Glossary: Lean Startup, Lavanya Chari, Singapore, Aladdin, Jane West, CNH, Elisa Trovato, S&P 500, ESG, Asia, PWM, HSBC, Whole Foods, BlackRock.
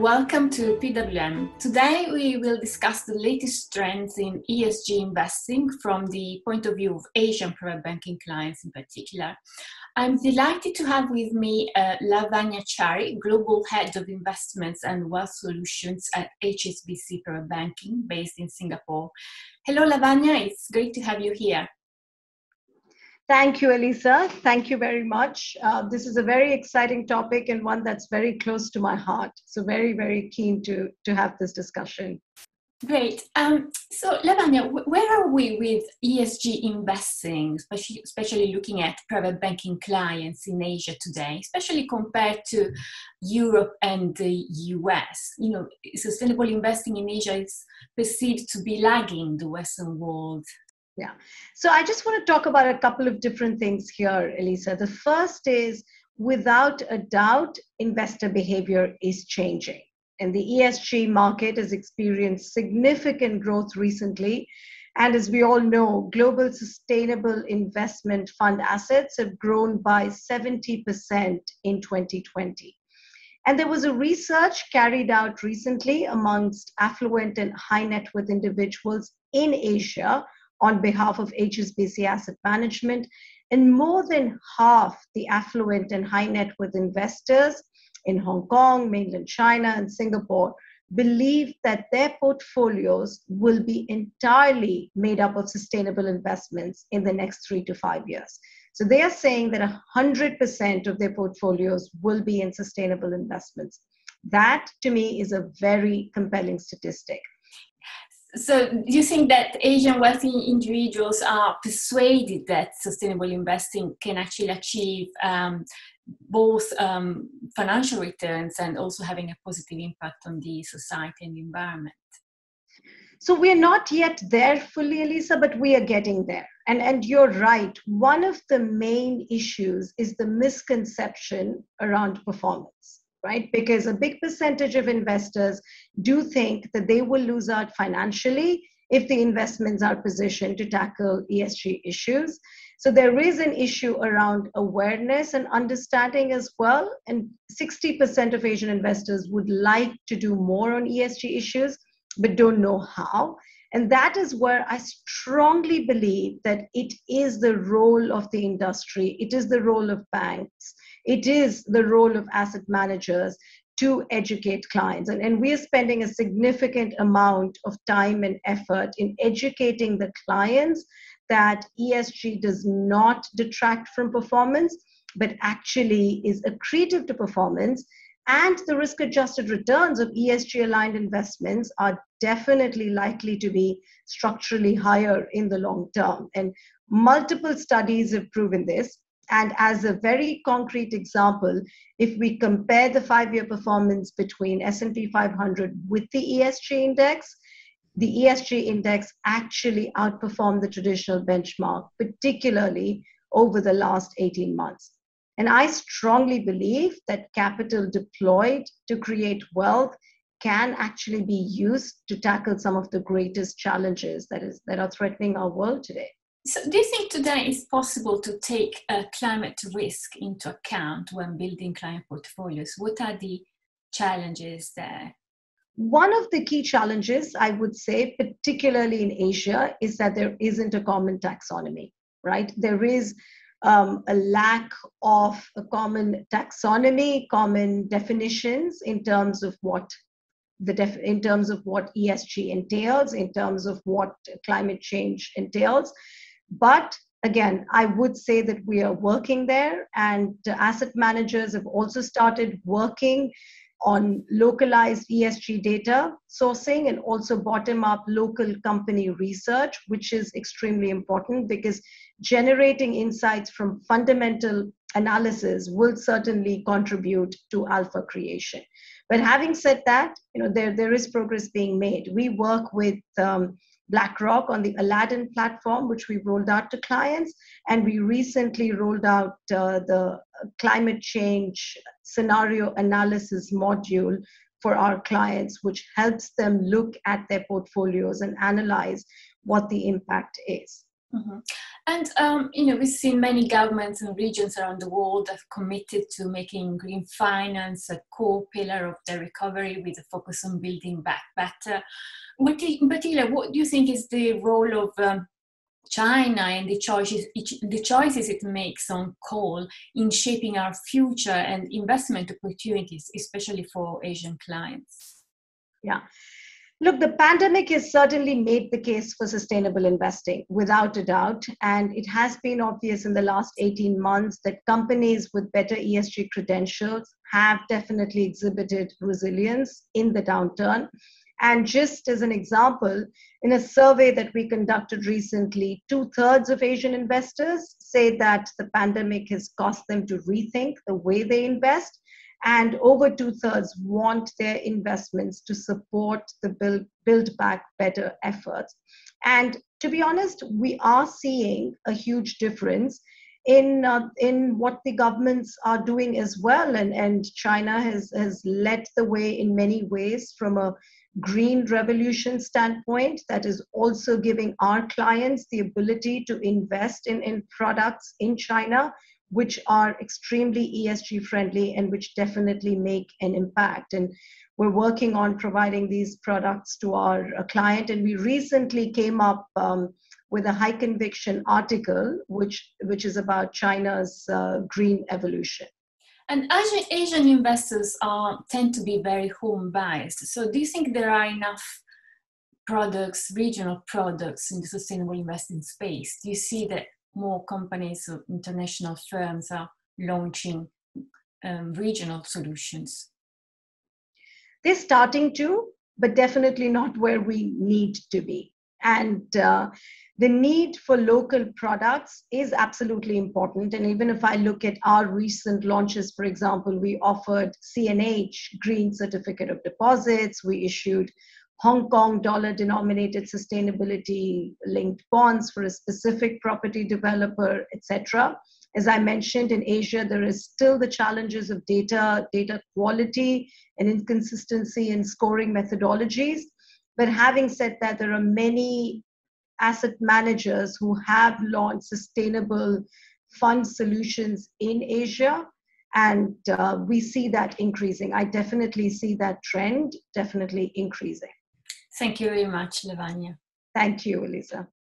and welcome to PWM. Today we will discuss the latest trends in ESG investing from the point of view of Asian private banking clients in particular. I'm delighted to have with me Lavanya Chari, Global Head of Investments and Wealth Solutions at HSBC Private Banking based in Singapore. Hello Lavanya, it's great to have you here. Thank you, Elisa. Thank you very much. This is a very exciting topic and one that's very close to my heart. So very, very keen to have this discussion. Great. So Lavanya, where are we with ESG investing, especially looking at private banking clients in Asia today, especially compared to Europe and the US? You know, sustainable investing in Asia is perceived to be lagging the Western world. Yeah. So I just want to talk about a couple of different things here, Elisa. The first is, without a doubt, investor behavior is changing. And the ESG market has experienced significant growth recently. And as we all know, global sustainable investment fund assets have grown by 70% in 2020. And there was a research carried out recently amongst affluent and high net worth individuals in Asia on behalf of HSBC Asset Management, and more than half the affluent and high net worth investors in Hong Kong, mainland China, and Singapore believe that their portfolios will be entirely made up of sustainable investments in the next 3 to 5 years. So they are saying that 100% of their portfolios will be in sustainable investments. That, to me, is a very compelling statistic. So do you think that Asian wealthy individuals are persuaded that sustainable investing can actually achieve both financial returns and also having a positive impact on the society and the environment? So we're not yet there fully, Elisa, but we are getting there. And you're right. One of the main issues is the misconception around performance. Right? Because a big percentage of investors do think that they will lose out financially if the investments are positioned to tackle ESG issues. So there is an issue around awareness and understanding as well. And 60% of Asian investors would like to do more on ESG issues, but don't know how. And that is where I strongly believe that it is the role of the industry. It is the role of banks. It is the role of asset managers to educate clients. And we are spending a significant amount of time and effort in educating the clients that ESG does not detract from performance, but actually is accretive to performance. And the risk-adjusted returns of ESG-aligned investments are definitely likely to be structurally higher in the long term. And multiple studies have proven this. And as a very concrete example, if we compare the 5-year performance between S&P 500 with the ESG index actually outperformed the traditional benchmark, particularly over the last 18 months. And I strongly believe that capital deployed to create wealth can actually be used to tackle some of the greatest challenges that are threatening our world today. So do you think today it's possible to take climate risk into account when building client portfolios? What are the challenges there? One of the key challenges, I would say, particularly in Asia, is that there isn't a common taxonomy, right? There is a lack of a common taxonomy, common definitions in terms of what ESG entails, in terms of what climate change entails. But again, I would say that we are working there, and asset managers have also started working on localized ESG data sourcing and also bottom-up local company research, which is extremely important because generating insights from fundamental analysis will certainly contribute to alpha creation. But having said that, you know, there is progress being made. We work with BlackRock on the Aladdin platform, which we rolled out to clients. And we recently rolled out the climate change scenario analysis module for our clients, which helps them look at their portfolios and analyze what the impact is. Mm-hmm. And, we've seen many governments and regions around the world have committed to making green finance a core pillar of their recovery with a focus on building back better. In particular, what do you think is the role of China and the choices it makes on coal in shaping our future and investment opportunities, especially for Asian clients? Yeah. Look, the pandemic has certainly made the case for sustainable investing, without a doubt. And it has been obvious in the last 18 months that companies with better ESG credentials have definitely exhibited resilience in the downturn. And just as an example, in a survey that we conducted recently, 2/3 of Asian investors say that the pandemic has caused them to rethink the way they invest. And over 2/3 want their investments to support the build back better efforts. And to be honest, we are seeing a huge difference in what the governments are doing as well. And China has led the way in many ways from a green revolution standpoint that is also giving our clients the ability to invest in products in China which are extremely ESG friendly and which definitely make an impact. And we're working on providing these products to our client. And we recently came up with a high conviction article, which is about China's green evolution. And Asian investors tend to be very home biased. So do you think there are enough products, regional products in the sustainable investing space? Do you see that more companies or international firms are launching regional solutions? They're starting to, but definitely not where we need to be. And the need for local products is absolutely important. And even if I look at our recent launches, for example, we offered CNH green certificate of deposits, we issued Hong Kong dollar-denominated sustainability-linked bonds for a specific property developer, etc. As I mentioned, in Asia, there is still the challenges of data quality, and inconsistency in scoring methodologies. But having said that, there are many asset managers who have launched sustainable fund solutions in Asia. And we see that increasing. I definitely see that trend definitely increasing. Thank you very much, Lavanya. Thank you, Elisa.